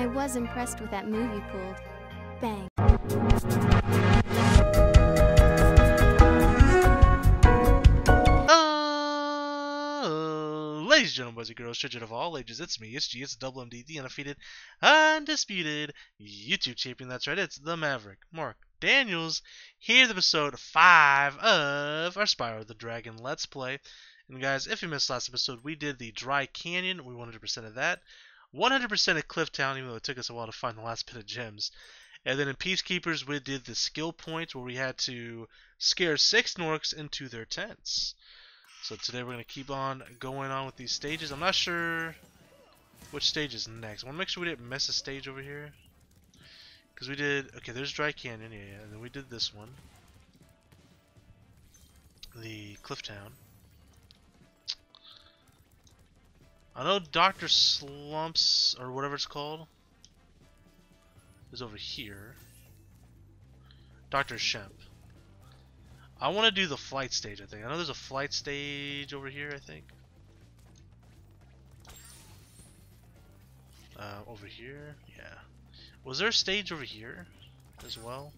I was impressed with that move you pulled. Bang. Ladies and gentlemen, boys and girls, children of all ages, it's me, it's G, it's Double MD, the undefeated, undisputed YouTube champion. That's right, it's the Maverick Mark Daniels. Here's episode 5 of our Spyro the Dragon Let's Play. And guys, if you missed last episode, we did the Dry Canyon. We 100% of that. 100% of Clifftown, even though it took us a while to find the last bit of gems. And then in Peacekeepers, we did the skill point where we had to scare 6 Norks into their tents. So today we're going to keep on going on with these stages. I'm not sure which stage is next. I want to make sure we didn't miss a stage over here. Because we did... Okay, there's Dry Canyon, yeah. And then we did this one. The Clifftown. I know Dr. Slumps, or whatever it's called, is over here. Dr. Shemp. I want to do the flight stage, I think. I know there's a flight stage over here, I think. Over here? Yeah. Was there a stage over here as well?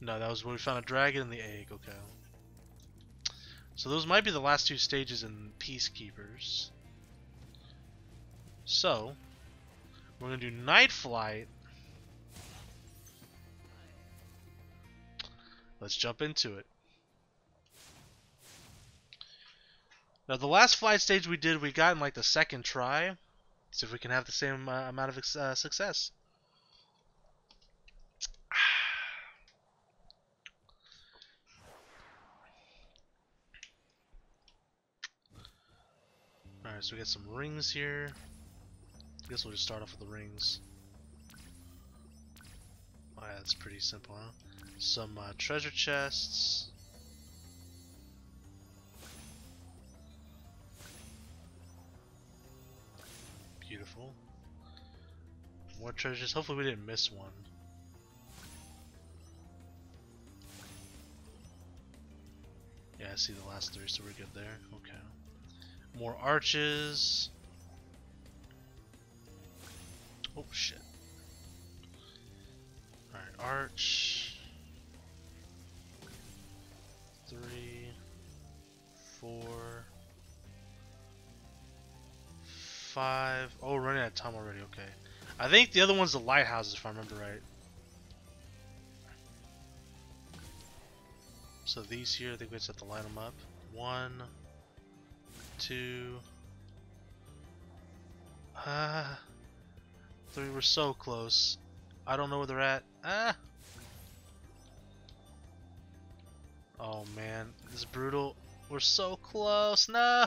No, that was where we found a dragon and the egg. Okay. So those might be the last two stages in Peacekeepers. So, we're going to do Night Flight. Let's jump into it. Now the last flight stage we did, we got in like the second try. See if we can have the same amount of success. Alright, so we got some rings here. I guess we'll just start off with the rings. Oh, yeah, that's pretty simple, huh? Some treasure chests. Beautiful. More treasures. Hopefully we didn't miss one. Yeah, I see the last three, so we're good there. Okay. More arches. Oh, shit. Alright, arch. 3, 4, 5. Oh, we're running out of time already. Okay, I think the other one's the lighthouses, if I remember right. So these here, I think we just have to line them up. 1, 2, 3. We're so close. I don't know where they're at. Ah. Oh man, this is brutal. We're so close. No!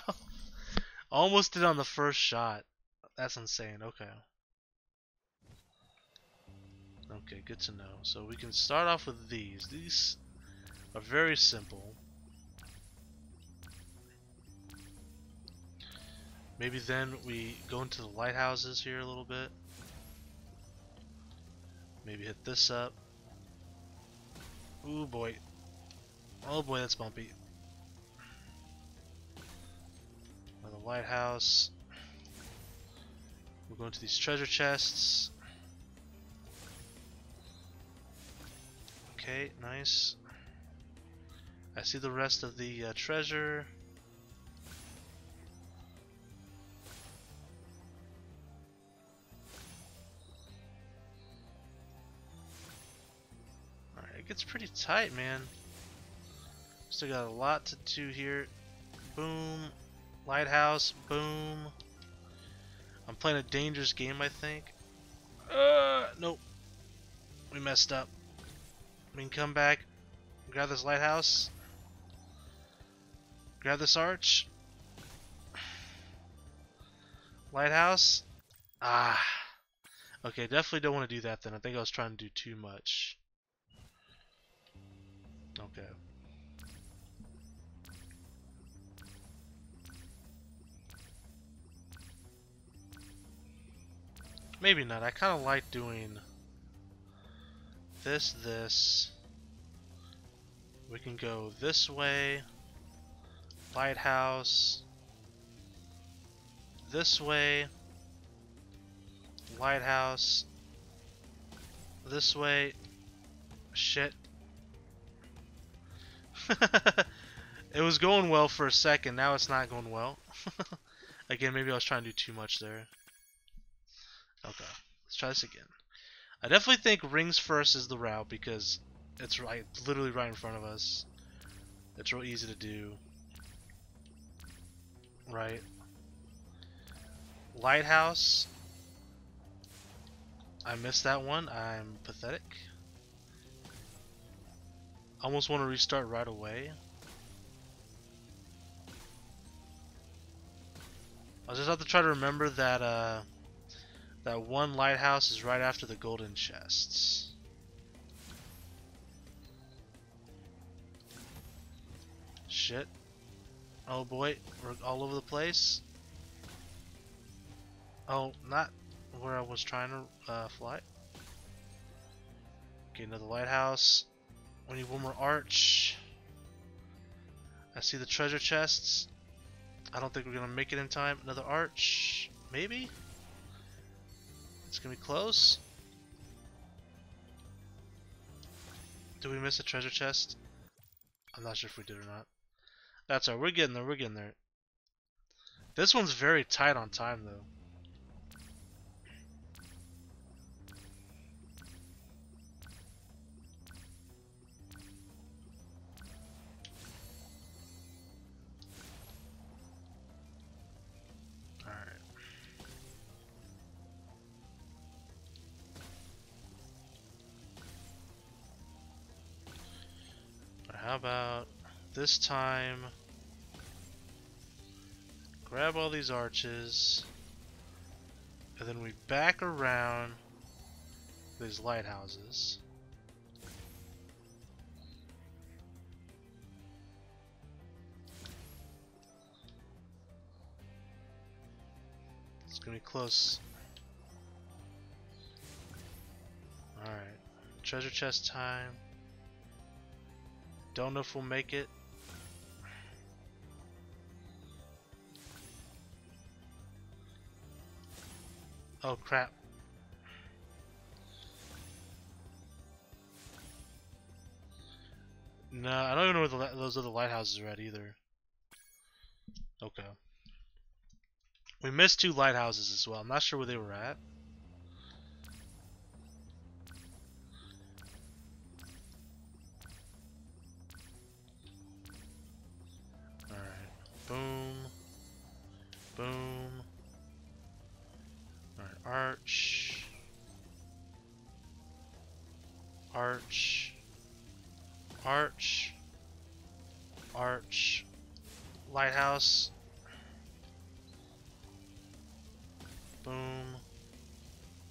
Almost did on the first shot. That's insane. Okay. Okay, good to know. So we can start off with these. These are very simple. Maybe then we go into the lighthouses here a little bit. Maybe hit this up. Ooh boy. Oh boy, that's bumpy. Another lighthouse. We'll go into these treasure chests. Okay, nice. I see the rest of the treasure. Alright, it gets pretty tight, man. Still got a lot to do here. Boom. Lighthouse. Boom. I'm playing a dangerous game, I think. Nope. We messed up. We can come back. Grab this lighthouse. Grab this arch. Lighthouse. Ah. Okay, definitely don't want to do that then. I think I was trying to do too much. Okay. Maybe not. I kind of like doing this. We can go this way. Lighthouse. This way. lighthouse. This way. Shit. It was going well for a second. Now it's not going well. Again, maybe I was trying to do too much there. Okay, let's try this again. I definitely think rings first is the route because it's right, literally right in front of us. It's real easy to do. Right. Lighthouse. I missed that one. I'm pathetic. I almost want to restart right away. I just have to try to remember that that one lighthouse is right after the golden chests. Shit. Oh boy, we're all over the place. Oh, not where I was trying to fly. Okay, another lighthouse. We need one more arch. I see the treasure chests. I don't think we're gonna make it in time. Another arch, maybe? It's gonna be close. Do we miss a treasure chest? I'm not sure if we did or not. That's alright, we're getting there, we're getting there. This one's very tight on time though. How about this time, grab all these arches, and then we back around these lighthouses. It's gonna be close. Alright, treasure chest time. Don't know if we'll make it. Oh crap. No, I don't even know where those other lighthouses are at either. Okay. We missed two lighthouses as well. I'm not sure where they were at. Boom. Boom. Alright, arch. Arch. Arch. Arch. Lighthouse. Boom.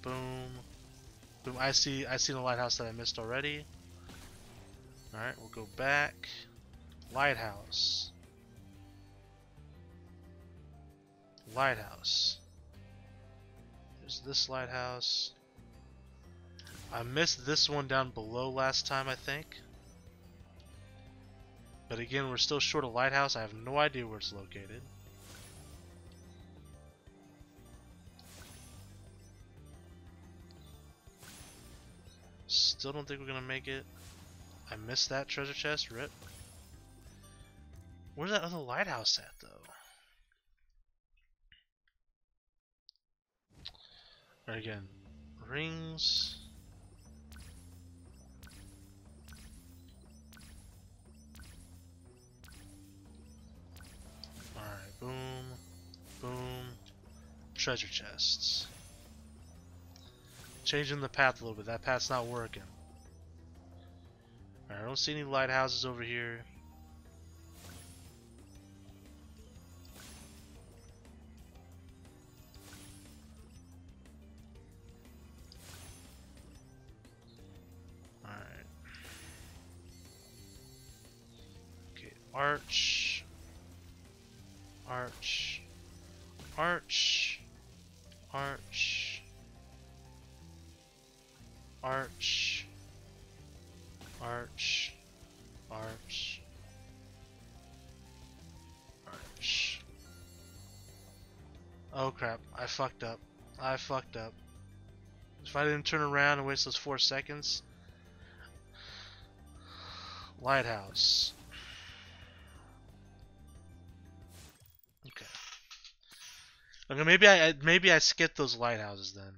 Boom. Boom. I see the lighthouse that I missed already. Alright, we'll go back. Lighthouse. Lighthouse. There's this lighthouse. I missed this one down below last time, I think. But again, we're still short of lighthouse. I have no idea where it's located. Still don't think we're gonna make it. I missed that treasure chest. Rip. Where's that other lighthouse at, though? Again, rings. All right, boom, boom. Treasure chests. Changing the path a little bit. That path's not working. All right, I don't see any lighthouses over here. Arch, arch, arch, arch, arch, arch, arch, arch. Oh crap, I fucked up. If I didn't turn around and waste those 4 seconds. Lighthouse. Okay. Okay, maybe I skipped those lighthouses then.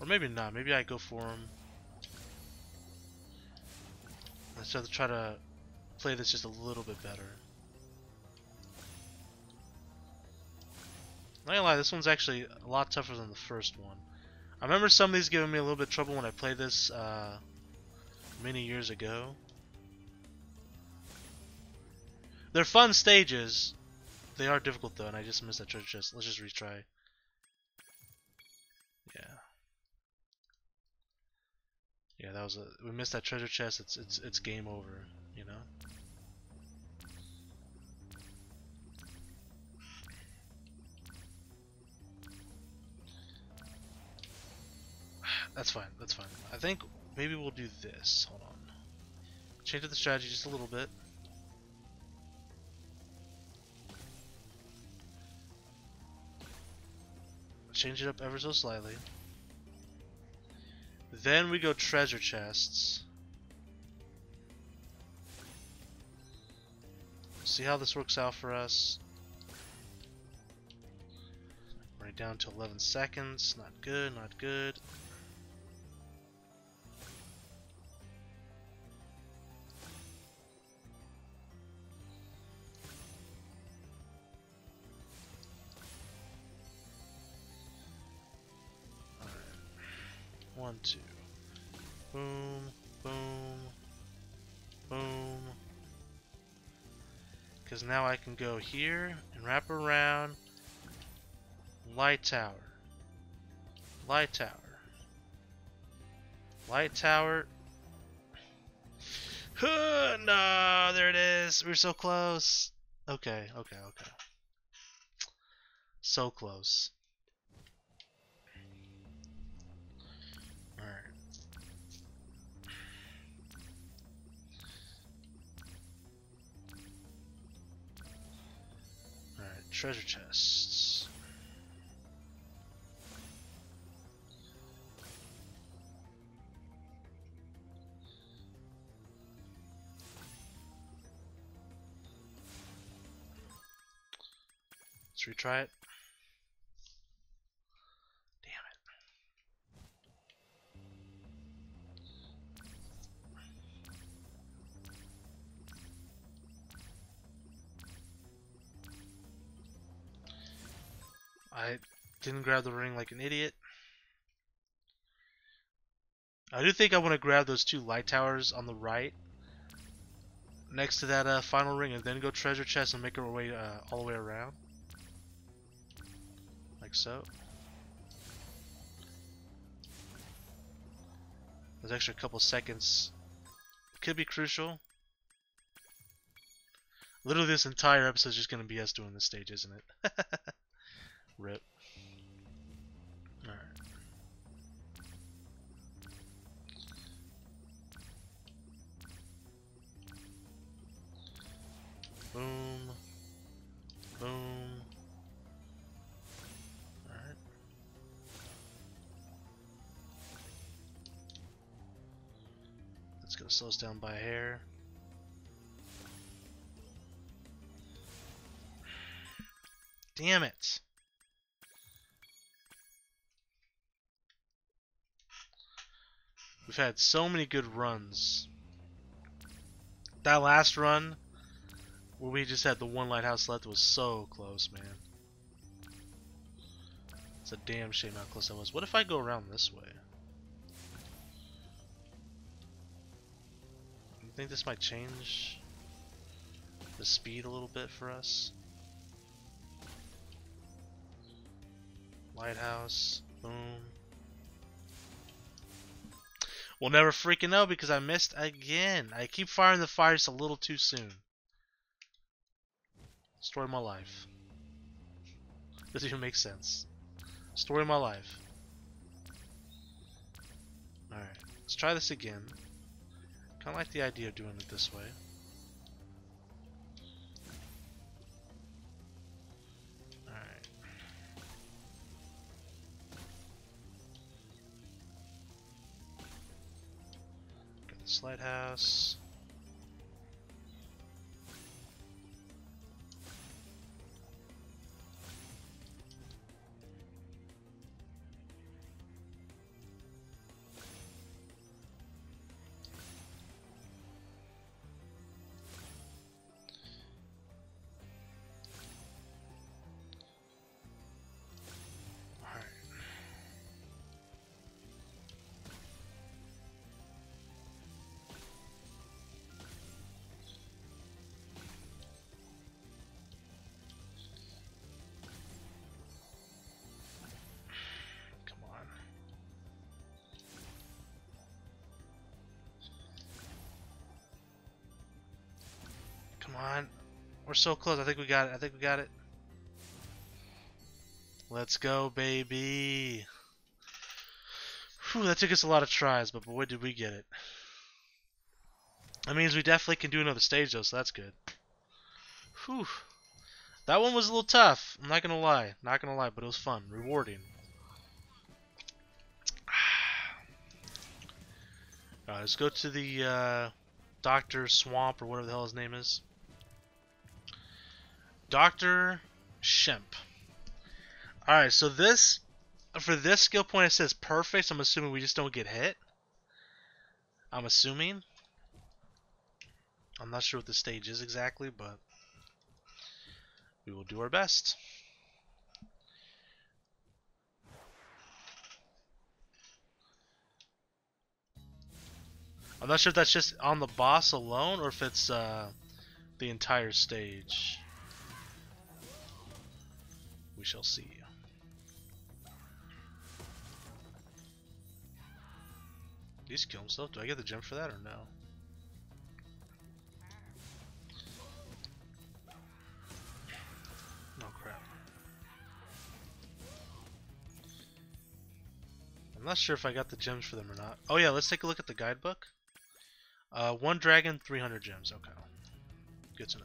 Or maybe not. Maybe I go for him. I start to try to play this just a little bit better. Not gonna lie, this one's actually a lot tougher than the first one. I remember some of these giving me a little bit of trouble when I played this many years ago. They're fun stages. They are difficult though, and I just missed that treasure chest. Let's just retry. Yeah, that was we missed that treasure chest. It's game over, you know. That's fine. That's fine. I think maybe we'll do this. Hold on. Change up the strategy just a little bit. Change it up ever so slightly. Then we go treasure chests. See how this works out for us. We're down to 11 seconds. Not good, not good. All right. 1, 2. Boom, boom, boom. Because now I can go here and wrap around. Light tower. Light tower. Light tower. No, there it is. We're so close. Okay, okay, okay. So close. Treasure chests. Let's retry it. Damn it. I didn't grab the ring like an idiot. I do think I want to grab those 2 light towers on the right next to that final ring and then go treasure chest and make our way all the way around. Like so. Those extra couple seconds could be crucial. Literally this entire episode is just going to be us doing this stage, isn't it? Rip. Alright. Boom. Boom. Alright. That's gonna slow us down by a hair. Damn it. We've had so many good runs. That last run, where we just had the 1 lighthouse left, was so close, man. It's a damn shame how close I was. What if I go around this way? I think this might change the speed a little bit for us. Lighthouse, boom. We'll never freaking know because I missed again. I keep firing the fire just a little too soon. Story of my life. Doesn't even make sense. Story of my life. Alright, let's try this again. Kind of like the idea of doing it this way. This lighthouse. Come on, we're so close. I think we got it. I think we got it. Let's go, baby. Whew, that took us a lot of tries, but boy, did we get it. That means we definitely can do another stage, though, so that's good. Whew. That one was a little tough. I'm not going to lie. Not going to lie, but it was fun. Rewarding. All right, let's go to the Dr. Swamp, or whatever the hell his name is. Dr. Shemp. Alright, so this, for this skill point, it says perfect, so I'm assuming we just don't get hit. I'm assuming. I'm not sure what the stage is exactly, but we will do our best. I'm not sure if that's just on the boss alone, or if it's the entire stage. We shall see. Did he just kill himself? Do I get the gem for that or no? Oh crap. I'm not sure if I got the gems for them or not. Oh yeah, let's take a look at the guidebook. 1 dragon, 300 gems. Okay. Good to know.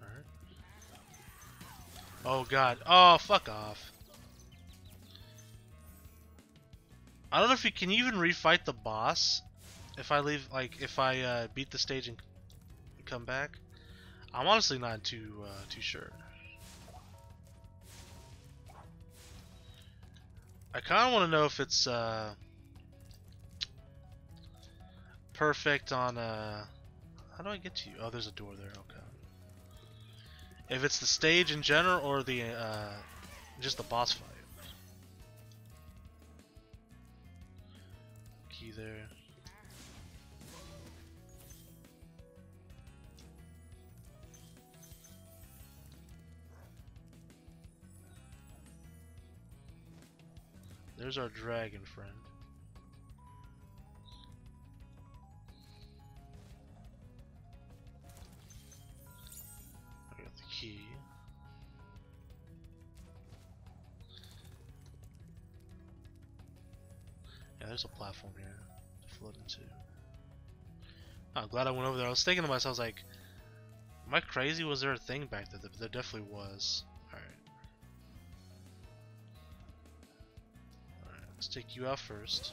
Alright. Oh god. Oh, fuck off. I don't know if you can even refight the boss if I leave, like, if I beat the stage and come back. I'm honestly not too sure. I kind of want to know if it's perfect on how do I get to you? Oh, there's a door there. Okay. If it's the stage in general or the just the boss fight. Key there. There's our dragon friend. Key. Yeah, there's a platform here to float into. Oh, I'm glad I went over there. I was thinking to myself, I was like, am I crazy? Was there a thing back there? There definitely was. Alright. Alright, let's take you out first.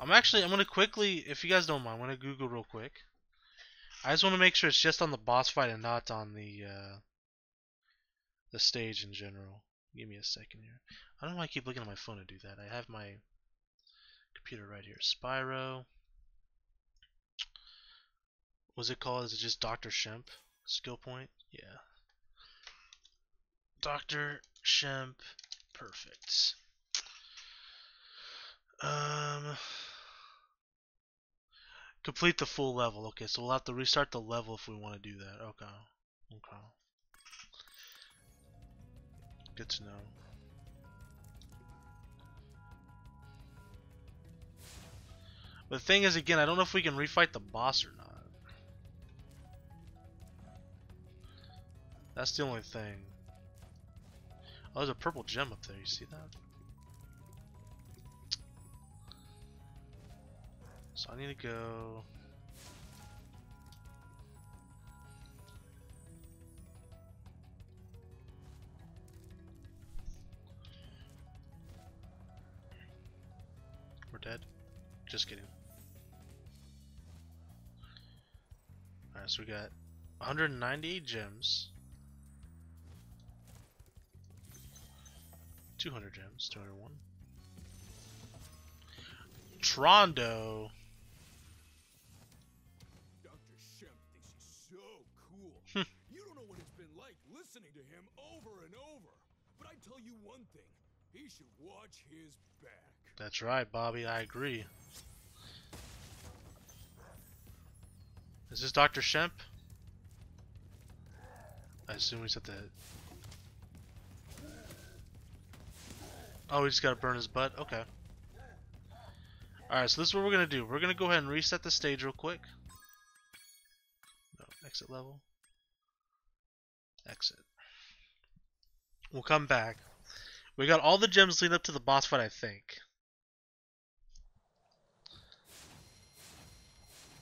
I'm going to quickly, if you guys don't mind, I'm going to Google real quick. I just want to make sure it's just on the boss fight and not on the stage in general. Give me a second here. I don't know why I keep looking at my phone to do that. I have my computer right here. Spyro. What's it called? Is it just Dr. Shemp? Skill point? Yeah. Dr. Shemp. Perfect. Complete the full level. Okay, so we'll have to restart the level if we want to do that. Okay. Okay. Good to know. But the thing is, again, I don't know if we can refight the boss or not. That's the only thing. Oh, there's a purple gem up there. You see that? So I need to go. dead. Just kidding. Alright, so we got 198 gems. 200 gems, 201. Trondo! Dr. Shemp thinks he's so cool. You don't know what it's been like listening to him over and over. But I tell you one thing, he should watch his back. That's right, Bobby, I agree. Is this Dr. Shemp? I assume he's at the... Oh, we just gotta burn his butt? Okay. Alright, so this is what we're gonna do. We're gonna go ahead and reset the stage real quick. No, exit level. Exit. We'll come back. We got all the gems leading up to the boss fight, I think.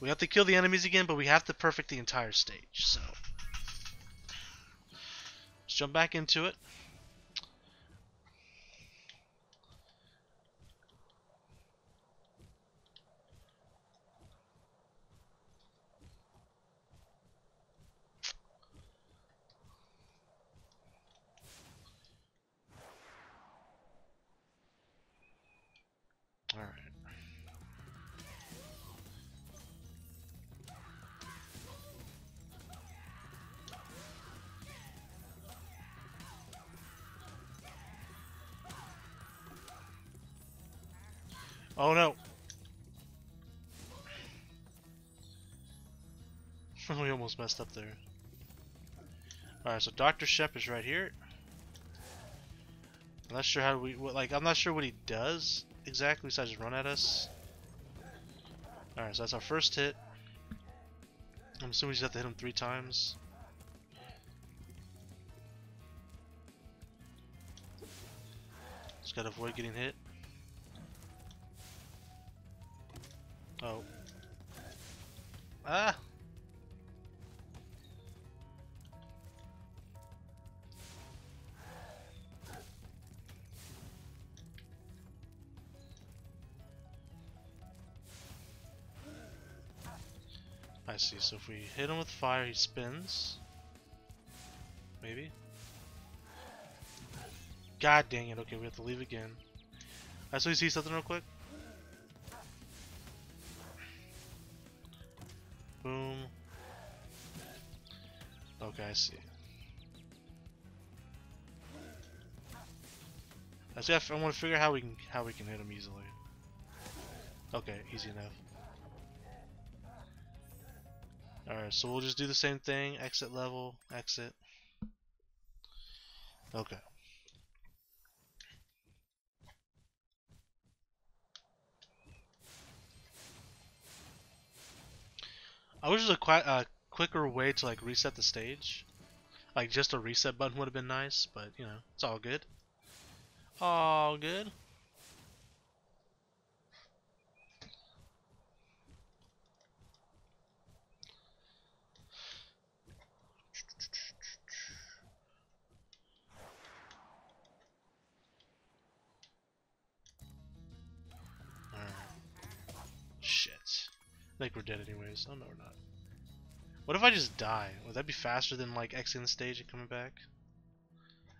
We have to kill the enemies again, but we have to perfect the entire stage, so. Let's jump back into it. Oh no! We almost messed up there. Alright, so Dr. Shemp is right here. I'm not sure how we, like, I'm not sure what he does exactly, so I just run at us. Alright, so that's our first hit. I'm assuming we just have to hit him 3 times. Just gotta avoid getting hit. Oh. Ah! I see, so if we hit him with fire, he spins. Maybe. God dang it, okay, we have to leave again. I saw you see something real quick. Boom. Okay, I see. I want to figure out how we can hit him easily. Okay, easy enough. Alright, so we'll just do the same thing. Exit level, exit. Okay. I wish there was a quicker way to like reset the stage. Like just a reset button would have been nice, but you know, it's all good. All good. I think we're dead anyways. Oh no, we're not. What if I just die? Would that be faster than like exiting the stage and coming back?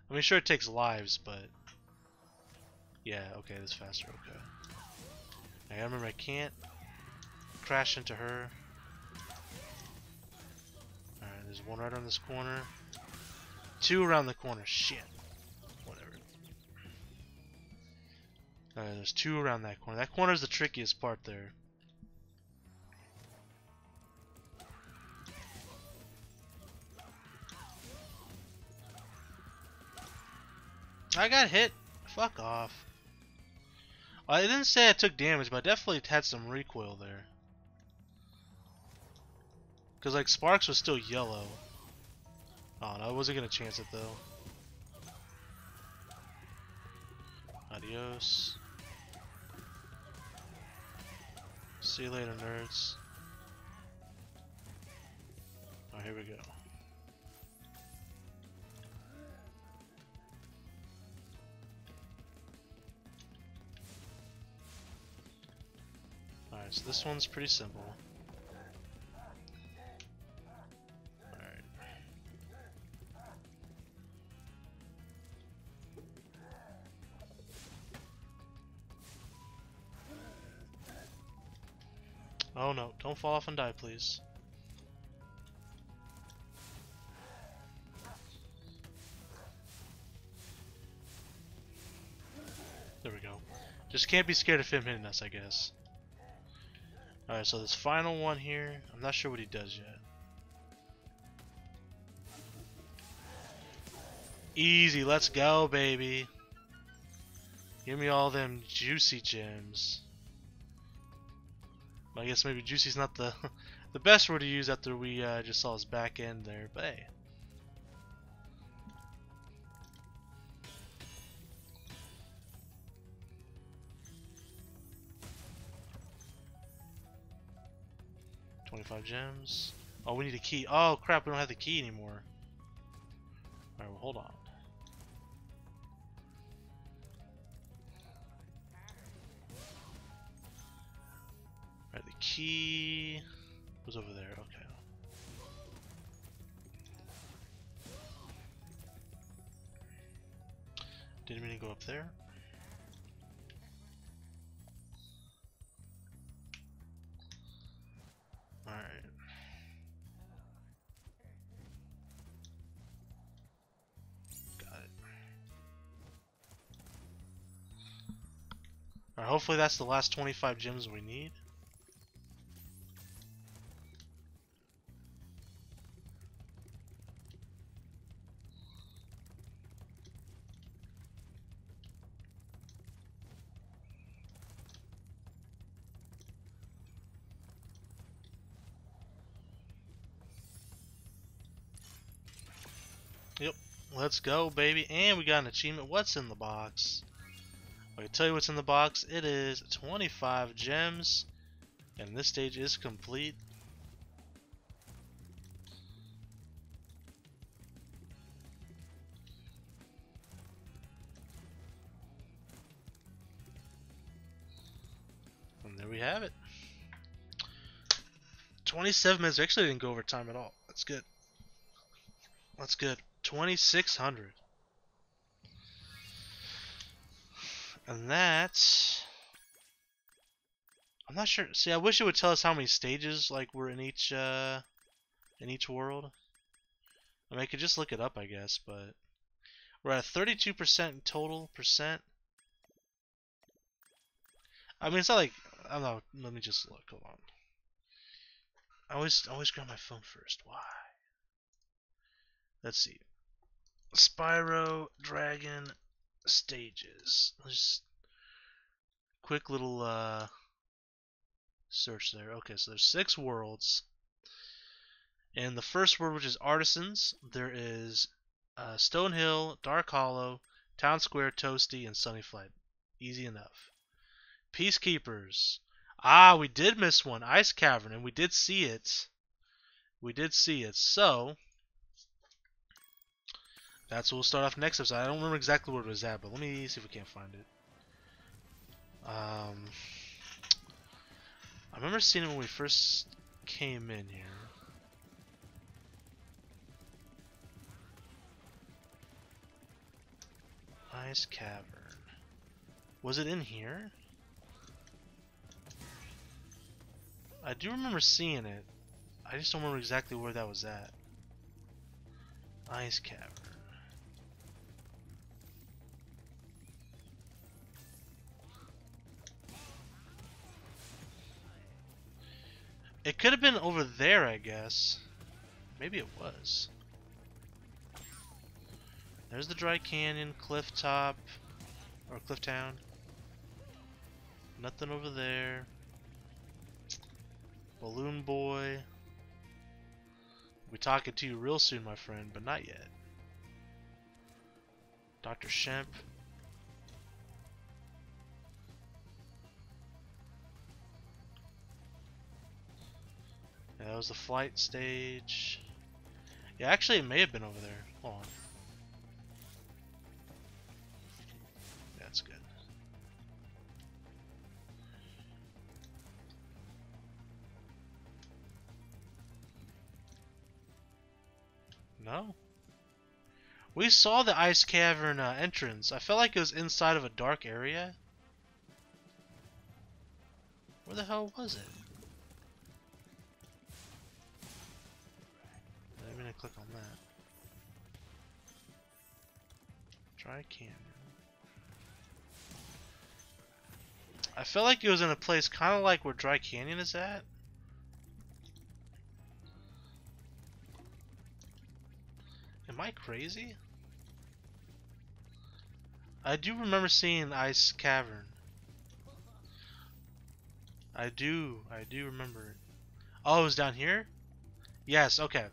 I mean, sure it takes lives, but yeah, okay, that's faster. Okay, I gotta remember I can't crash into her. All right, there's one right on this corner, 2 around the corner. Shit, whatever. All right, there's 2 around that corner. That corner is the trickiest part there. I got hit. Fuck off. I didn't say I took damage, but I definitely had some recoil there. Cause like sparks was still yellow. Oh no, I wasn't gonna chance it though. Adios. See you later, nerds. Oh, here we go. So this one's pretty simple. Oh no, don't fall off and die, please. There we go. Just can't be scared of him hitting us, I guess. Alright, so this final one here, I'm not sure what he does yet. Easy, let's go, baby. Give me all them juicy gems. I guess maybe juicy's not the the best word to use after we just saw his back end there, but hey. $25 gems. Oh, we need a key. Oh crap, we don't have the key anymore. Alright, well hold on. Alright, the key was over there, okay. Didn't mean to go up there. Alright. Got it. Alright, hopefully that's the last 25 gems we need. Let's go, baby. And we got an achievement. What's in the box? I can tell you what's in the box. It is 25 gems. And this stage is complete. And there we have it. 27 minutes. We actually didn't go over time at all. That's good. That's good. 2,600, and that's, I'm not sure. See, I wish it would tell us how many stages like were in each world. I mean, I could just look it up, I guess, but we're at 32% total percent. I mean, it's not like, I don't know. Let me just look. Hold on. I always grab my phone first. Why? Let's see. Spyro Dragon stages. Let's just quick little search there. Okay, so there's 6 worlds. And the first world, which is Artisans, there is Stonehill, Dark Hollow, Town Square, Toasty, and Sunny Flight. Easy enough. Peacekeepers. Ah, we did miss one, Ice Cavern, and we did see it. We did see it. So that's what we'll start off next episode. I don't remember exactly where it was at, but let me see if we can't find it. I remember seeing it when we first came in here. Ice Cavern. Was it in here? I do remember seeing it. I just don't remember exactly where that was at. Ice Cavern. It could have been over there, I guess. Maybe it was. There's the Dry Canyon, Clifftop, or Clifftown. Nothing over there. Balloon Boy. I'll be talking to you real soon, my friend, but not yet. Dr. Shemp. Yeah, that was the flight stage. Yeah, actually it may have been over there. Hold on. That's good. No. We saw the Ice Cavern entrance. I felt like it was inside of a dark area. Where the hell was it? I'm gonna click on that. Dry Canyon. I felt like it was in a place kind of like where Dry Canyon is at. Am I crazy? I do remember seeing Ice Cavern. I do remember it. Oh, it was down here? Yes, okay.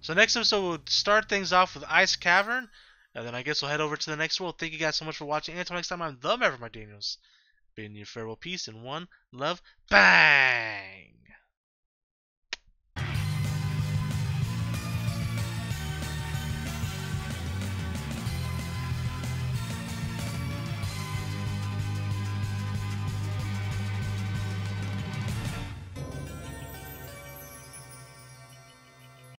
So next episode we'll start things off with Ice Cavern, and then I guess we'll head over to the next world. Thank you guys so much for watching, and until next time, I'm the Maverick Mark Daniels. Bidding you farewell, peace, and one love, bang!